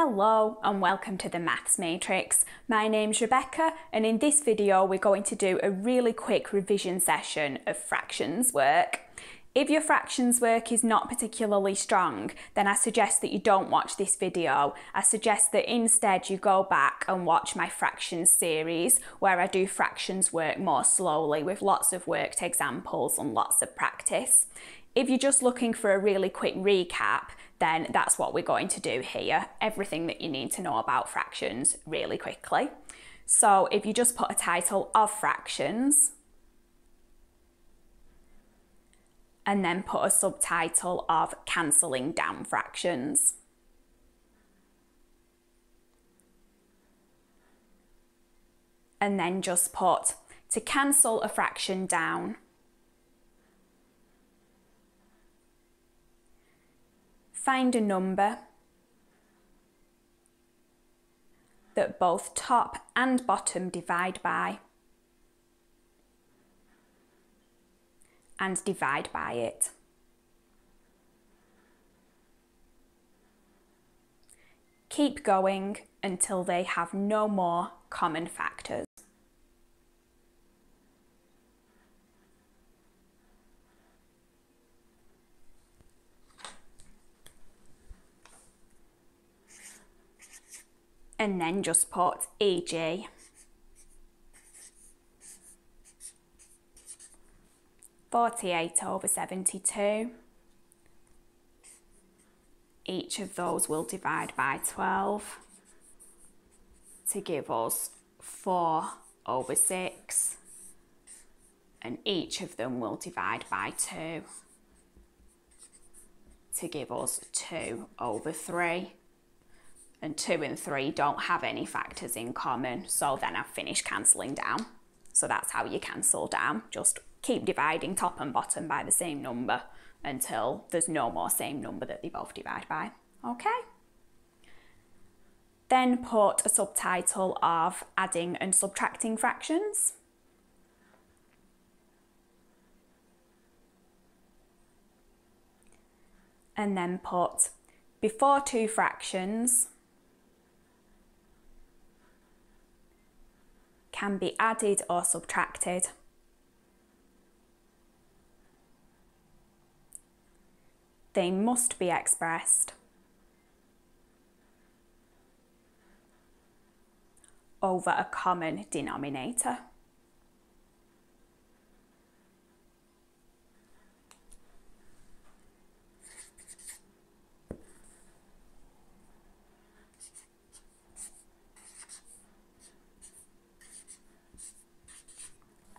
Hello and welcome to the Maths Matrix. My name's Rebecca and in this video we're going to do a really quick revision session of fractions work. If your fractions work is not particularly strong, then I suggest that you don't watch this video. I suggest that instead you go back and watch my fractions series where I do fractions work more slowly with lots of worked examples and lots of practice. If you're just looking for a really quick recap, then that's what we're going to do here. Everything that you need to know about fractions really quickly. So if you just put a title of fractions and then put a subtitle of cancelling down fractions. And then just put to cancel a fraction down. Find a number that both top and bottom divide by and divide by it. Keep going until they have no more common factors. And then just put e.g. 48/72, each of those will divide by 12 to give us 4/6 and each of them will divide by 2 to give us 2/3. And 2 and 3 don't have any factors in common, so then I've finished cancelling down. So that's how you cancel down. Just keep dividing top and bottom by the same number until there's no more same number that they both divide by. Okay? Then put a subtitle of adding and subtracting fractions. And then put before two fractions can be added or subtracted. They must be expressed over a common denominator.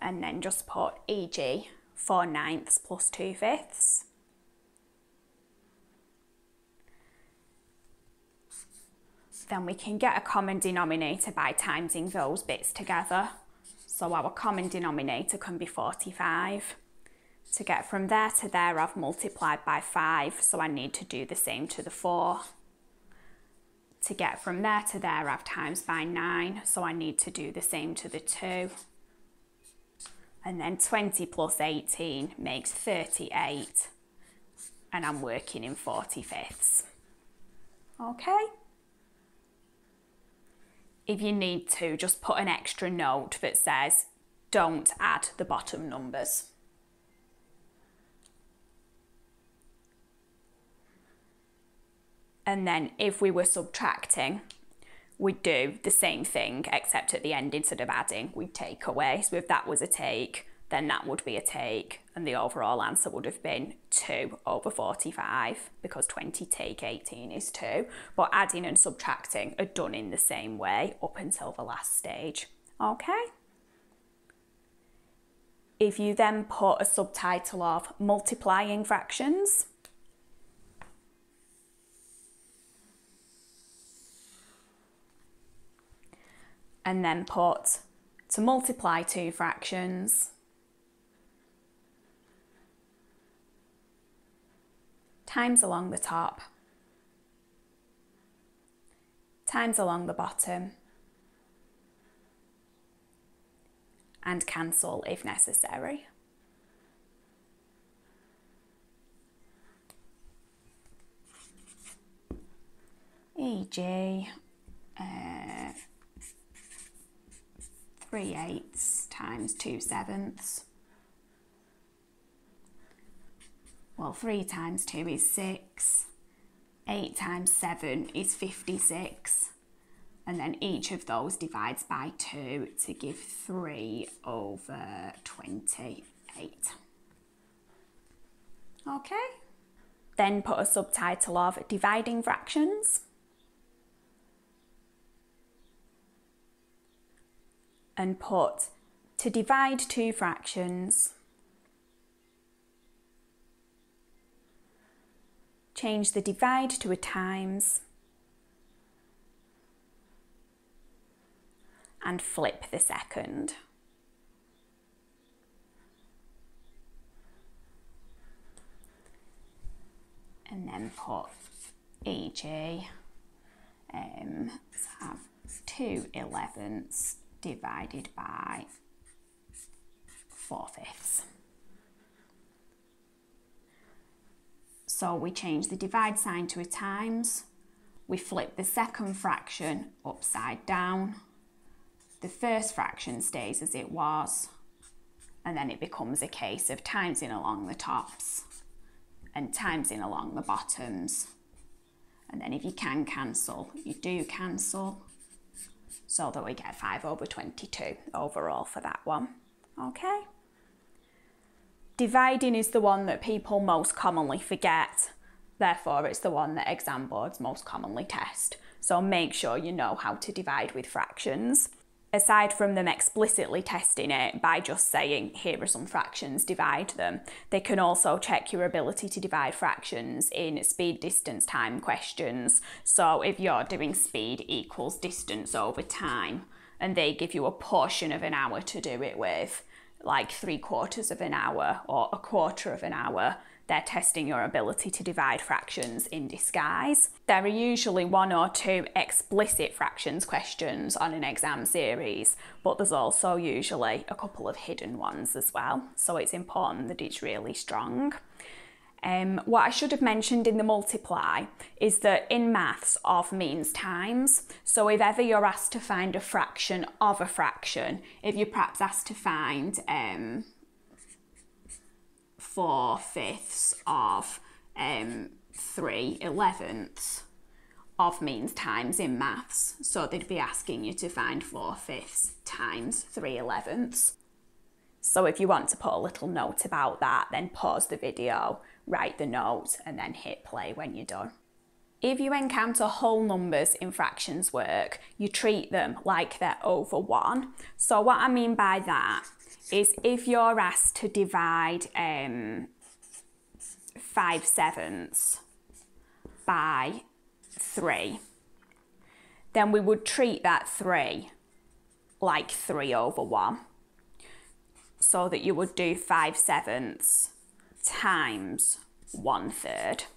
And then just put e.g. 4/9 + 2/5. Then we can get a common denominator by timesing those bits together. So our common denominator can be 45. To get from there to there, I've multiplied by 5, so I need to do the same to the 4. To get from there to there, I've times by 9, so I need to do the same to the 2. And then 20 + 18 makes 38, and I'm working in 45ths. Okay? If you need to, just put an extra note that says, don't add the bottom numbers. And then if we were subtracting, we'd do the same thing, except at the end, instead of adding, we'd take away. So if that was a take, then that would be a take, and the overall answer would have been 2/45, because 20 / 18 is 2. But adding and subtracting are done in the same way up until the last stage, okay? If you then put a subtitle of multiplying fractions, and then put to multiply two fractions times along the top, times along the bottom, and cancel if necessary. E.g. j 3/8 times 2/7. Well, 3 times 2 is 6, 8 times 7 is 56, and then each of those divides by 2 to give 3/28. Okay. Then put a subtitle of dividing fractions. And put to divide two fractions. Change the divide to a times. And flip the second. And then put e.g. Let's have 2/11 divided by 4/5. So we change the divide sign to a times. We flip the second fraction upside down. The first fraction stays as it was, and then it becomes a case of times in along the tops and times in along the bottoms. And then if you can cancel, you do cancel, so that we get 5/22 overall for that one. Okay. Dividing is the one that people most commonly forget. Therefore, it's the one that exam boards most commonly test. So make sure you know how to divide with fractions. Aside from them explicitly testing it by just saying, here are some fractions, divide them, they can also check your ability to divide fractions in speed, distance, time questions. So if you're doing speed equals distance over time, and they give you a portion of an hour to do it with, like 3/4 of an hour or 1/4 of an hour, they're testing your ability to divide fractions in disguise. There are usually 1 or 2 explicit fractions questions on an exam series, but there's also usually a couple of hidden ones as well. So it's important that it's really strong. What I should have mentioned in the multiply is that in maths of means times. So if ever you're asked to find a fraction of a fraction, if you're perhaps asked to find 4/5 of 3/11 of means times in maths, so they'd be asking you to find 4/5 times 3/11. So if you want to put a little note about that, then pause the video, write the note, and then hit play when you're done. If you encounter whole numbers in fractions work, you treat them like they're over 1. So what I mean by that is if you're asked to divide 5/7 by 3, then we would treat that 3 like 3/1. So that you would do 5/7 times 1/3.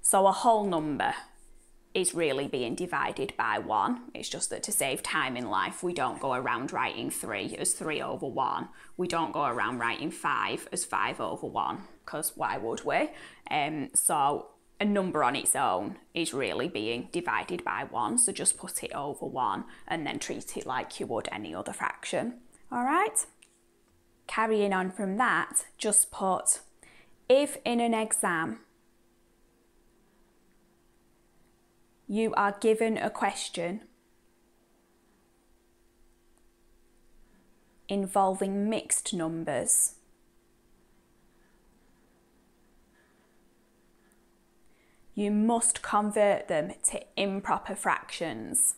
So a whole number is really being divided by 1. It's just that to save time in life, we don't go around writing 3 as 3/1. We don't go around writing 5 as 5/1, because why would we? So a number on its own is really being divided by 1. So just put it over 1 and then treat it like you would any other fraction. All right? Carrying on from that, just put, if in an exam you are given a question involving mixed numbers, you must convert them to improper fractions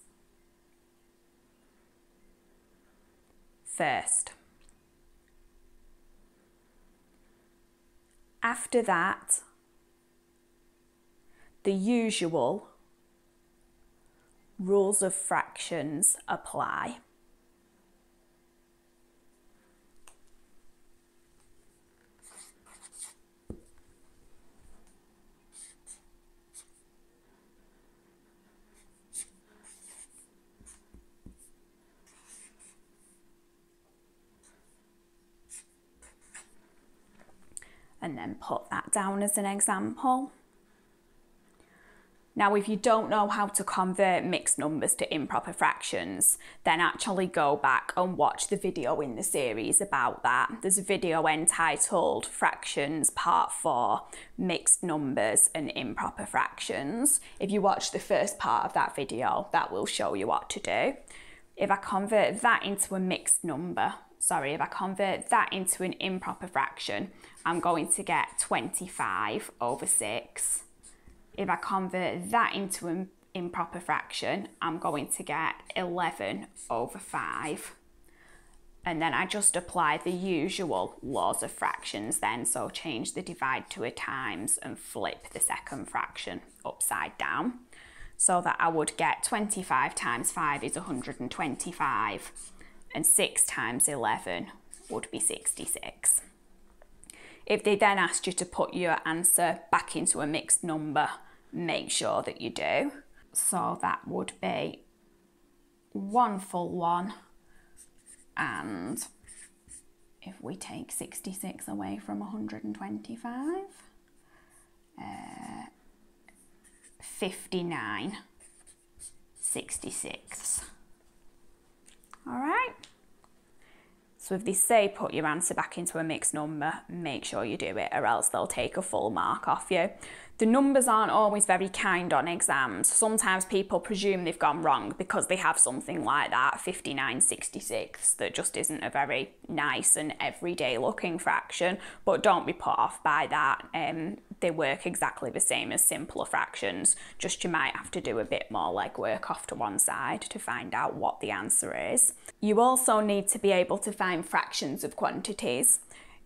first. After that, the usual rules of fractions apply. And then put that down as an example. Now, if you don't know how to convert mixed numbers to improper fractions, then actually go back and watch the video in the series about that. There's a video entitled Fractions Part 4 Mixed Numbers and Improper Fractions. If you watch the first part of that video, that will show you what to do. If I convert that into a mixed number, if I convert that into an improper fraction, I'm going to get 25 over 6. If I convert that into an improper fraction, I'm going to get 11 over 5. And then I just apply the usual laws of fractions then, so change the divide to a times and flip the second fraction upside down, so that I would get 25 times 5 is 125, and 6 times 11 would be 66. If they then asked you to put your answer back into a mixed number, make sure that you do. So that would be 1 full 1, and if we take 66 away from 125, 59 66ths. All right. So if they say put your answer back into a mixed number, make sure you do it, or else they'll take a full mark off you. The numbers aren't always very kind on exams. Sometimes people presume they've gone wrong because they have something like that, 59 66ths, that just isn't a very nice and everyday looking fraction, but don't be put off by that. They work exactly the same as simpler fractions, just you might have to do a bit more legwork off to one side to find out what the answer is. You also need to be able to find fractions of quantities.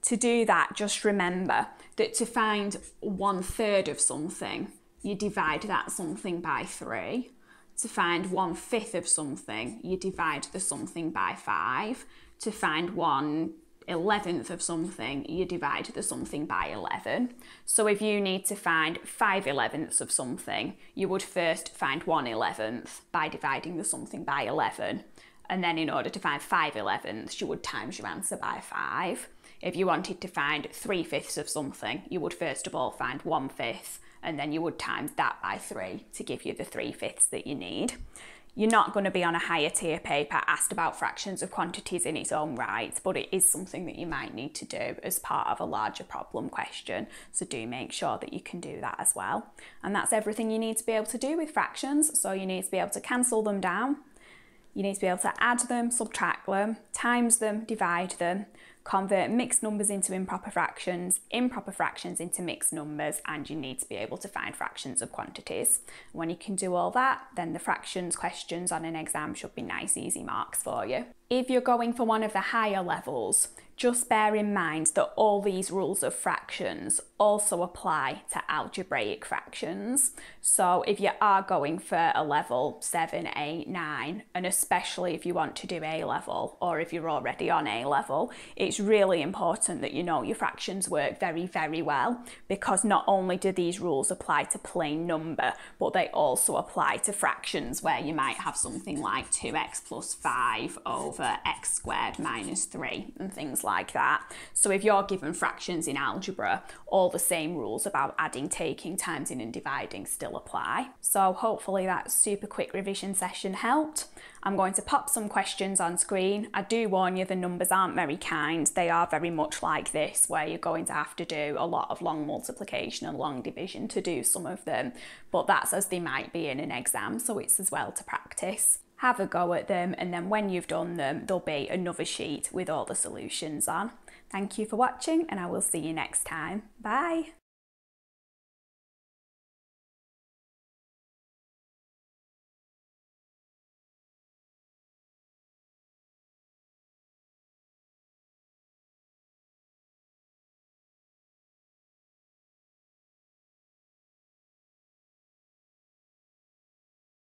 To do that, just remember that to find 1/3 of something, you divide that something by 3. To find 1/5 of something, you divide the something by 5. To find 1/11th of something, you divide the something by 11. So if you need to find 5/11ths of something, you would first find 1/11th by dividing the something by 11. And then in order to find 5/11ths, you would times your answer by 5. If you wanted to find 3/5ths of something, you would first of all find 1/5, and then you would times that by 3 to give you the 3/5ths that you need. You're not going to be on a higher tier paper asked about fractions of quantities in its own right, but it is something that you might need to do as part of a larger problem question. So do make sure that you can do that as well. And that's everything you need to be able to do with fractions. So you need to be able to cancel them down. You need to be able to add them, subtract them, times them, divide them, convert mixed numbers into improper fractions into mixed numbers, and you need to be able to find fractions of quantities. When you can do all that, then the fractions questions on an exam should be nice, easy marks for you. If you're going for one of the higher levels, just bear in mind that all these rules of fractions also apply to algebraic fractions. So if you are going for a level 7, 8, 9, and especially if you want to do A level, or if you're already on A level, it's really important that you know your fractions work very, very well, because not only do these rules apply to plain number, but they also apply to fractions where you might have something like 2x plus 5 over x squared minus 3 and things like that. So if you're given fractions in algebra, all the same rules about adding, taking, timesing and dividing still apply. So hopefully that super quick revision session helped. I'm going to pop some questions on screen. I do warn you, the numbers aren't very kind. They are very much like this, where you're going to have to do a lot of long multiplication and long division to do some of them, but that's as they might be in an exam, so it's as well to practice. Have a go at them, and then when you've done them, there'll be another sheet with all the solutions on. Thank you for watching, and I will see you next time. Bye.